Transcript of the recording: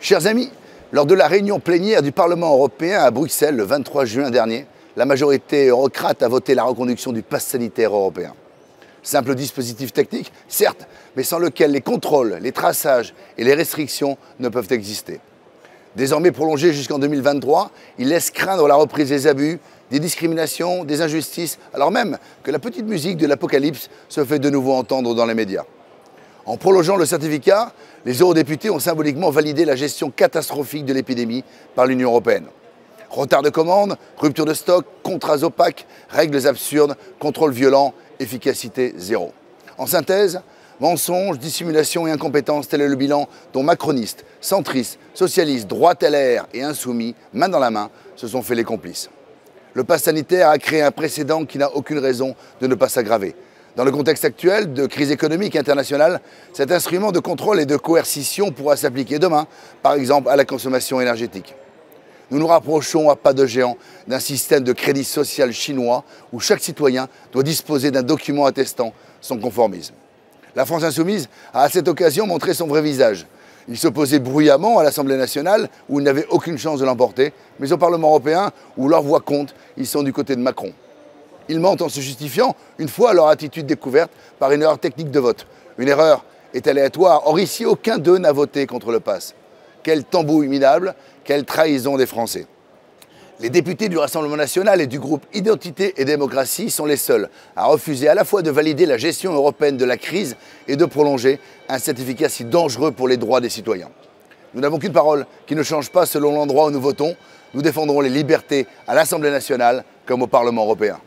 Chers amis, lors de la réunion plénière du Parlement européen à Bruxelles le 23 juin dernier, la majorité eurocrate a voté la reconduction du pass sanitaire européen. Simple dispositif technique, certes, mais sans lequel les contrôles, les traçages et les restrictions ne peuvent exister. Désormais prolongé jusqu'en 2023, il laisse craindre la reprise des abus, des discriminations, des injustices, alors même que la petite musique de l'apocalypse se fait de nouveau entendre dans les médias. En prolongeant le certificat, les eurodéputés ont symboliquement validé la gestion catastrophique de l'épidémie par l'Union européenne. Retard de commandes, rupture de stock, contrats opaques, règles absurdes, contrôle violent, efficacité zéro. En synthèse, mensonges, dissimulation et incompétence, tel est le bilan dont macronistes, centristes, socialistes, droite LR et insoumis, main dans la main, se sont fait les complices. Le pass sanitaire a créé un précédent qui n'a aucune raison de ne pas s'aggraver. Dans le contexte actuel de crise économique internationale, cet instrument de contrôle et de coercition pourra s'appliquer demain, par exemple à la consommation énergétique. Nous nous rapprochons à pas de géant d'un système de crédit social chinois où chaque citoyen doit disposer d'un document attestant son conformisme. La France insoumise a à cette occasion montré son vrai visage. Il s'opposait bruyamment à l'Assemblée nationale où ils n'avaient aucune chance de l'emporter, mais au Parlement européen où leur voix compte, ils sont du côté de Macron. Ils mentent en se justifiant une fois leur attitude découverte par une erreur technique de vote. Une erreur est aléatoire, or ici aucun d'eux n'a voté contre le pass. Quelle tambouille minable, quelle trahison des Français. Les députés du Rassemblement national et du groupe Identité et Démocratie sont les seuls à refuser à la fois de valider la gestion européenne de la crise et de prolonger un certificat si dangereux pour les droits des citoyens. Nous n'avons qu'une parole qui ne change pas selon l'endroit où nous votons. Nous défendrons les libertés à l'Assemblée nationale comme au Parlement européen.